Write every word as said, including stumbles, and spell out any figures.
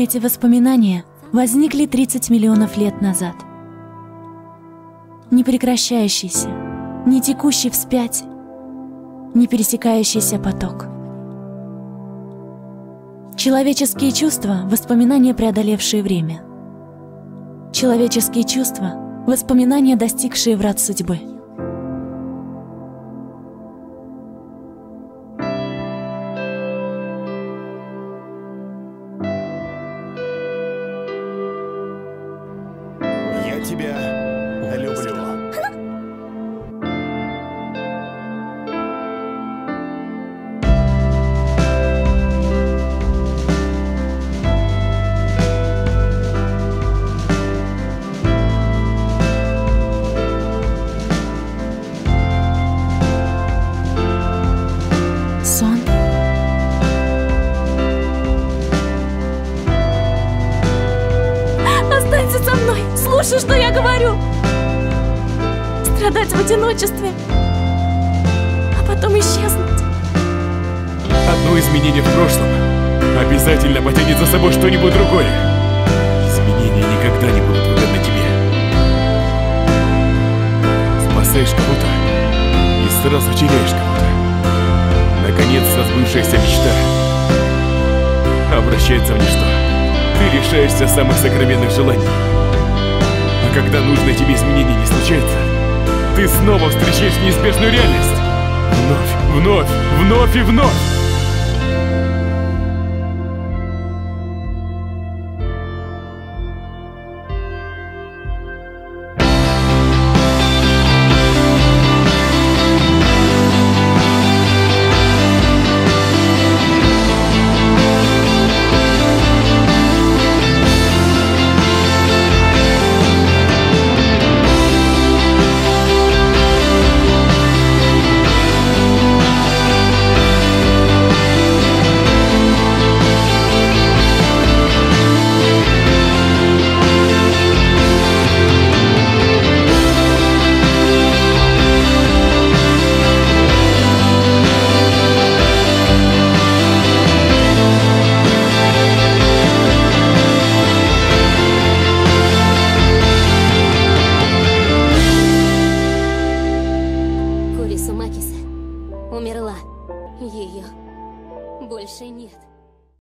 Эти воспоминания возникли тридцать миллионов лет назад. Не прекращающийся, не текущий вспять, не пересекающийся поток. Человеческие чувства — воспоминания, преодолевшие время. Человеческие чувства — воспоминания, достигшие врат судьбы. Я тебя люблю. Со мной, слушай, что я говорю. Страдать в одиночестве, а потом исчезнуть. Одно изменение в прошлом обязательно потянет за собой что-нибудь другое. Изменения никогда не будут выгодны тебе. Спасаешь кого-то и сразу теряешь кого-то. Наконец сбывшаяся мечта обращается в ничто. Ты решаешься самых сокровенных желаний. А когда нужное тебе изменение не случается, ты снова встречаешь неизбежную реальность. Вновь, вновь, вновь и вновь.